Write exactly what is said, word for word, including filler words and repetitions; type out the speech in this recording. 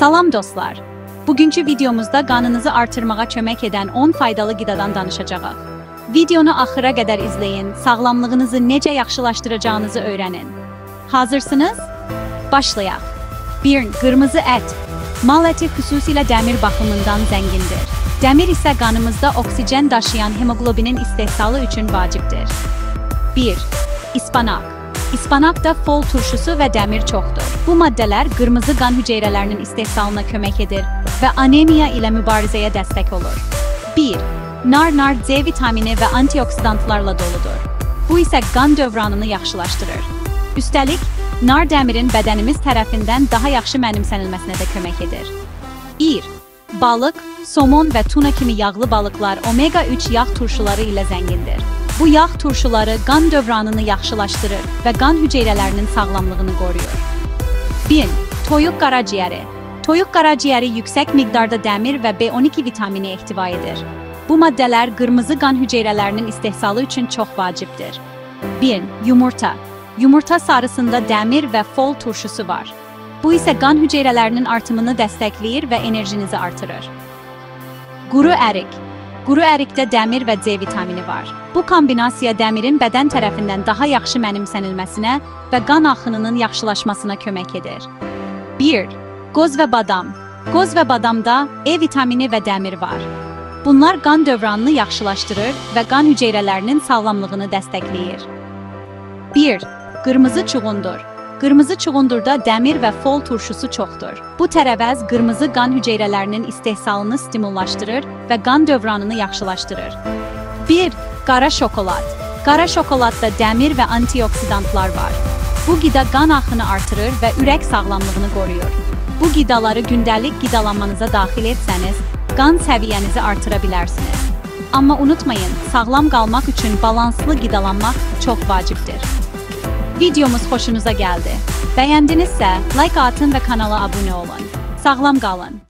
Salam dostlar. Bugünkü videomuzda qanınızı artırmağa kömək edən on faydalı qidadan danışacağıq. Videonu axıra qədər izləyin, sağlamlığınızı necə yaxşılaşdıracağınızı öyrənin. Hazırsınız? Başlayaq. bir. Qırmızı ət. Mal əti xüsusilə dəmir baxımından zəngindir. Dəmir isə qanımızda oksijen daşıyan hemoglobinin istehsalı üçün vacibdir. bir. İspanak. İspanakda fol turşusu ve demir çoxdur. Bu maddeler qırmızı qan hüceyrələrinin istehsalına kömək edir ve anemiya ile mübarizəyə dəstək olur. bir. Nar nar C vitamini ve antioksidantlarla doludur. Bu isə qan dövranını yaxşılaşdırır. Üstəlik, nar demirin bədənimiz tərəfindən daha yaxşı mənimsənilməsinə də kömək edir. bir. Balıq, somon ve tuna kimi yağlı balıklar omega üç yağ turşuları ile zengindir. Bu yağ turşuları qan dövranını yaxşılaşdırır və qan hüceyrələrinin sağlamlığını qoruyur. bir. Toyuq qaraciyəri. Toyuq qaraciyəri yüksək miqdarda dəmir və B on iki vitamini ehtiva edir. Bu maddələr qırmızı qan hüceyrələrinin istehsalı üçün çox vacibdir. bir. Yumurta. Yumurta sarısında dəmir və fol turşusu var. Bu isə qan hüceyrələrinin artımını dəstəkləyir və enerjinizi artırır. Quru ərik. Quru ərikdə dəmir və C vitamini var. Bu kombinasiya dəmirin bədən tərəfindən daha yaxşı mənimsənilməsinə və qan axınının yaxşılaşmasına kömək edir. bir. Qoz və badam. Qoz və badamda E vitamini və dəmir var. Bunlar qan dövranını yaxşılaşdırır və qan hüceyrələrinin sağlamlığını dəstəkləyir. bir. Qırmızı çuğundur. Qırmızı çuğundurda dəmir və fol turşusu çoxdur. Bu tərəvəz qırmızı qan hüceyrələrinin istehsalını stimullaşdırır və qan dövranını yaxşılaşdırır. bir. Qara şokolad. Qara şokoladda dəmir və antioksidantlar var. Bu qida qan axını artırır və ürək sağlamlığını qoruyur. Bu qidaları gündəlik qidalanmanıza daxil etsəniz, qan səviyyənizi artıra bilərsiniz. Amma unutmayın, sağlam qalmaq üçün balanslı qidalanmaq çox vacibdir. Videomuz hoşunuza geldi. Beğendinizse like atın ve kanala abone olun. Sağlam kalın.